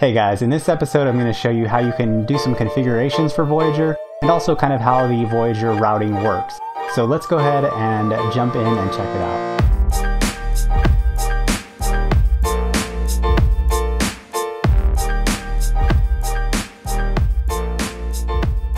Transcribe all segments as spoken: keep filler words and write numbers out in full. Hey guys, in this episode I'm going to show you how you can do some configurations for Voyager and also kind of how the Voyager routing works. So let's go ahead and jump in and check it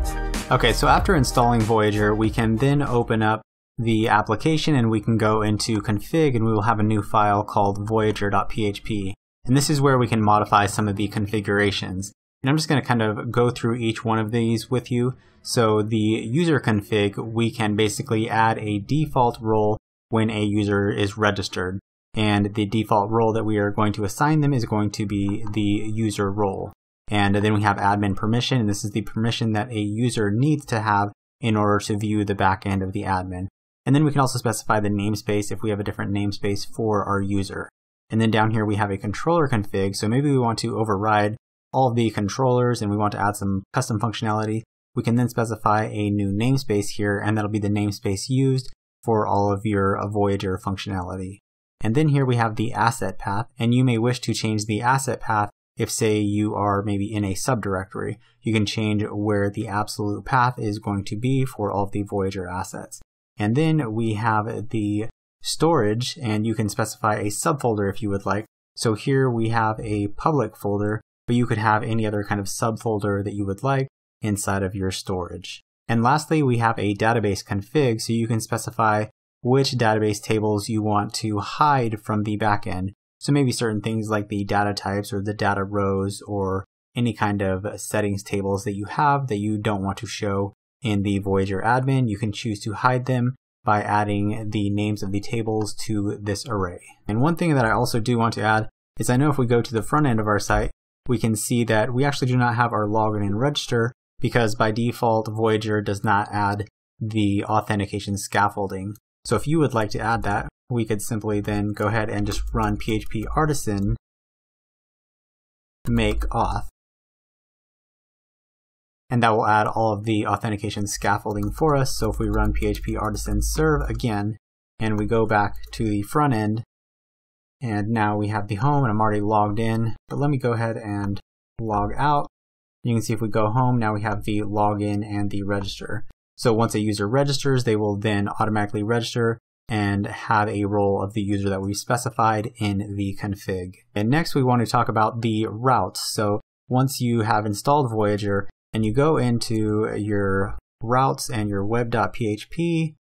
out. Okay, so after installing Voyager, we can then open up the application and we can go into config and we will have a new file called voyager dot p h p. And this is where we can modify some of the configurations. And I'm just going to kind of go through each one of these with you. So the user config, we can basically add a default role when a user is registered. And the default role that we are going to assign them is going to be the user role. And then we have admin permission, and this is the permission that a user needs to have in order to view the back end of the admin. And then we can also specify the namespace if we have a different namespace for our user. And then down here we have a controller config, so maybe we want to override all of the controllers and we want to add some custom functionality. We can then specify a new namespace here, and that'll be the namespace used for all of your Voyager functionality. And then here we have the asset path, and you may wish to change the asset path if, say, you are maybe in a subdirectory. You can change where the absolute path is going to be for all of the Voyager assets. And then we have the storage, and you can specify a subfolder if you would like. So here we have a public folder, but you could have any other kind of subfolder that you would like inside of your storage. And lastly, we have a database config, so you can specify which database tables you want to hide from the backend. So maybe certain things like the data types or the data rows or any kind of settings tables that you have that you don't want to show in the Voyager admin, you can choose to hide them by adding the names of the tables to this array. And one thing that I also do want to add is I know if we go to the front end of our site, we can see that we actually do not have our login and register because by default, Voyager does not add the authentication scaffolding. So if you would like to add that, we could simply then go ahead and just run P H P Artisan make auth. And that will add all of the authentication scaffolding for us. So if we run P H P Artisan serve again, and we go back to the front end, and now we have the home, and I'm already logged in, but let me go ahead and log out. You can see if we go home, now we have the login and the register. So once a user registers, they will then automatically register and have a role of the user that we specified in the config. And next we want to talk about the routes. So once you have installed Voyager, and you go into your routes and your web dot p h p,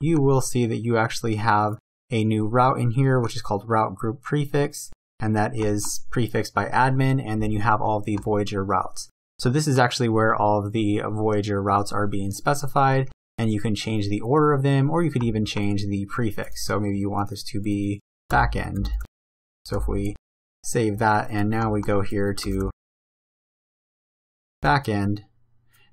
you will see that you actually have a new route in here, which is called route group prefix, and that is prefixed by admin, and then you have all the Voyager routes. So this is actually where all of the Voyager routes are being specified, and you can change the order of them, or you could even change the prefix. So maybe you want this to be backend. So if we save that, and now we go here to backend,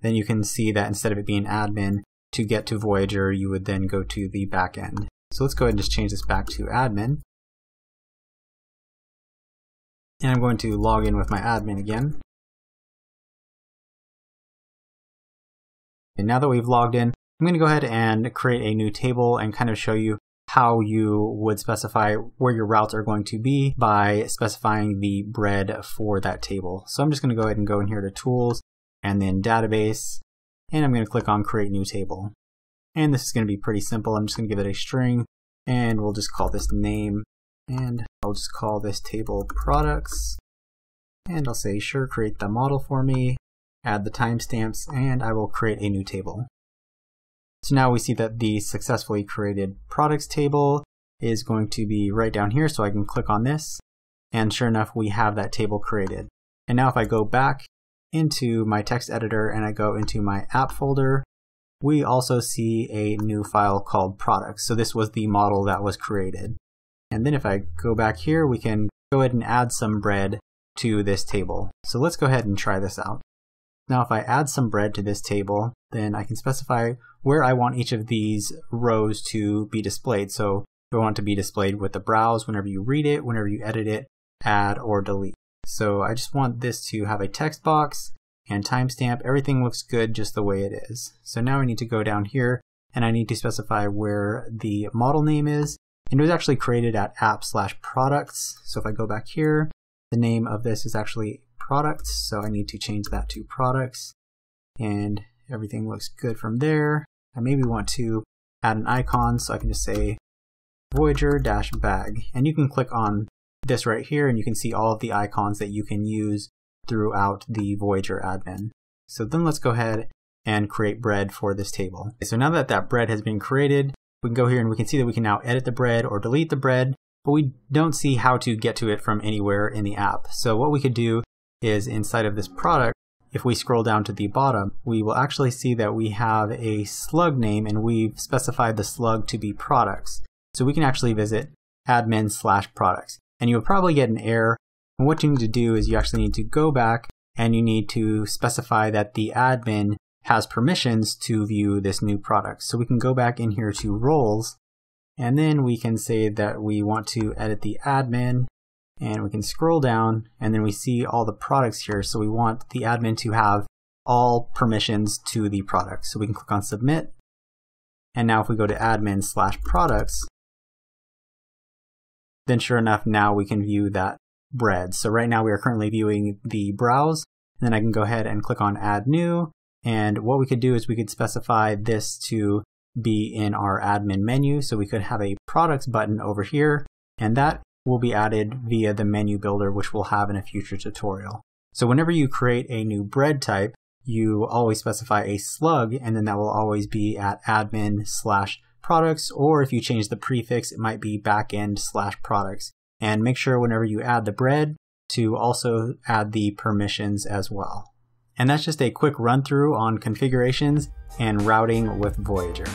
then you can see that instead of it being admin, to get to Voyager, you would then go to the backend. So let's go ahead and just change this back to admin. And I'm going to log in with my admin again. And now that we've logged in, I'm going to go ahead and create a new table and kind of show you how you would specify where your routes are going to be by specifying the BREAD for that table. So I'm just going to go ahead and go in here to Tools and then Database, and I'm going to click on Create New Table. And this is going to be pretty simple. I'm just going to give it a string, and we'll just call this name, and I'll just call this table products, and I'll say sure, create the model for me, add the timestamps, and I will create a new table. So now we see that the successfully created products table is going to be right down here, so I can click on this, and sure enough we have that table created. And now if I go back into my text editor and I go into my app folder, we also see a new file called products. So this was the model that was created. And then if I go back here, we can go ahead and add some bread to this table. So let's go ahead and try this out. Now if I add some bread to this table, then I can specify where I want each of these rows to be displayed. So we want it to be displayed with the browse whenever you read it, whenever you edit it, add or delete. So I just want this to have a text box and timestamp. Everything looks good just the way it is. So now I need to go down here and I need to specify where the model name is And it was actually created at app slash products. So if I go back here, the name of this is actually products. So I need to change that to products. And everything looks good from there. I maybe want to add an icon, so I can just say Voyager-bag. And you can click on this right here, and you can see all of the icons that you can use throughout the Voyager admin. So then let's go ahead and create bread for this table. Okay, so now that that bread has been created, we can go here and we can see that we can now edit the bread or delete the bread, but we don't see how to get to it from anywhere in the app. So what we could do is inside of this product, if we scroll down to the bottom, we will actually see that we have a slug name and we've specified the slug to be products. So we can actually visit admin slash products. And you'll probably get an error. And what you need to do is you actually need to go back and you need to specify that the admin has permissions to view this new product. So we can go back in here to roles, and then we can say that we want to edit the admin, and we can scroll down, and then we see all the products here. So we want the admin to have all permissions to the product. So we can click on submit. And now if we go to admin slash products, then sure enough, now we can view that bread. So right now we are currently viewing the browse, and then I can go ahead and click on add new. And what we could do is we could specify this to be in our admin menu. So we could have a products button over here, and that will be added via the menu builder, which we'll have in a future tutorial. So whenever you create a new bread type, you always specify a slug, and then that will always be at admin slash products, or if you change the prefix, it might be backend slash products. And make sure whenever you add the bread to also add the permissions as well. And that's just a quick run through on configurations and routing with Voyager.